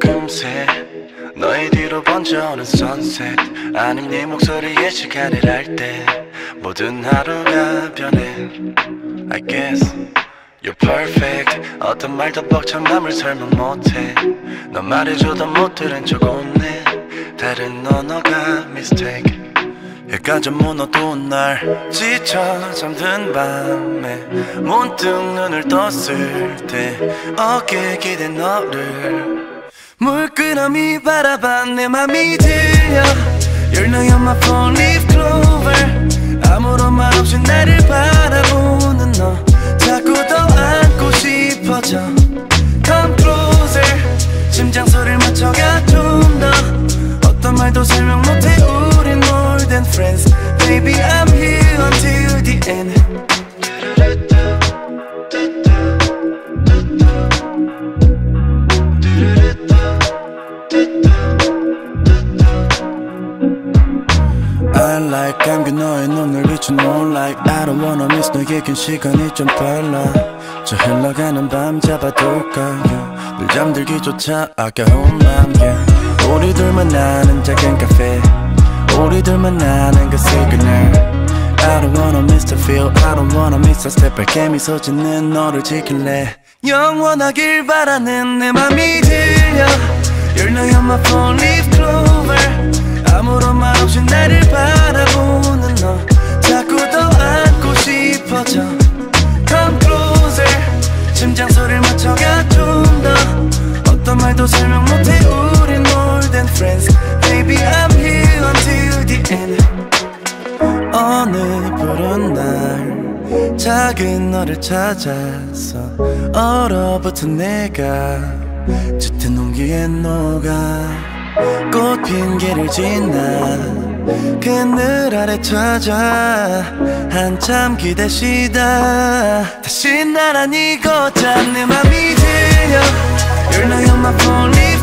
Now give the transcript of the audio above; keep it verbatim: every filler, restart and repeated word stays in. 금세 너의 뒤로 번져오는 sunset 아님 네 목소리에 시간을 알 때 모든 하루가 변해. I guess you're perfect. 어떤 말도 벅찬 맘을 설명 못해. 넌 말해줘도 못 들은 척 없네. 다른 언어가 mistake. 여기까지 무너둔 날 지쳐 잠든 밤에 문득 눈을 떴을 때 어깨에 기댄 너를 물끄러미 바라봐. 내 맘이 들려. You're now on my phone, leaf clover. 아무런 말 없이 나를 바라보는 너 자꾸 더 안고 싶어져. Come closer. 심장 소리를 맞춰가 좀 더. 어떤 말도 설명 못해. 우린 more than friends. Baby I'm here until the end. I like 감긴 너의 눈을 비춘 moonlight. I don't wanna miss 너의 긴 시간이 좀 빨라. 저 흘러가는 밤 잡아둘까 yeah. 늘 잠들기조차 아까운 밤 yeah. 우리 둘만 아는 작은 카페 우리 둘만 아는 그 시그널. I don't wanna miss the feel. I don't wanna miss a step. 밝게 미소 짓는 너를 지킬래. 영원하길 바라는 내 맘이 들려. You're now on my phone, leaf clover. 아무런 말 없이 나를 바라보는 너 자꾸 더 안고 싶어져. Come closer. 심장 소리를 맞춰가 좀 더. 어떤 말도 설명 못해. 우린 more than friends. Baby I'm here until the end. 어느 푸른 날 작은 너를 찾아서 얼어붙은 내가 짙은 온기에 녹아 꽃핀 길을 지나 그늘 아래 찾아 한참 기다시다 다시 나란히 걷자. 내 맘이 들려. You're now on my phone.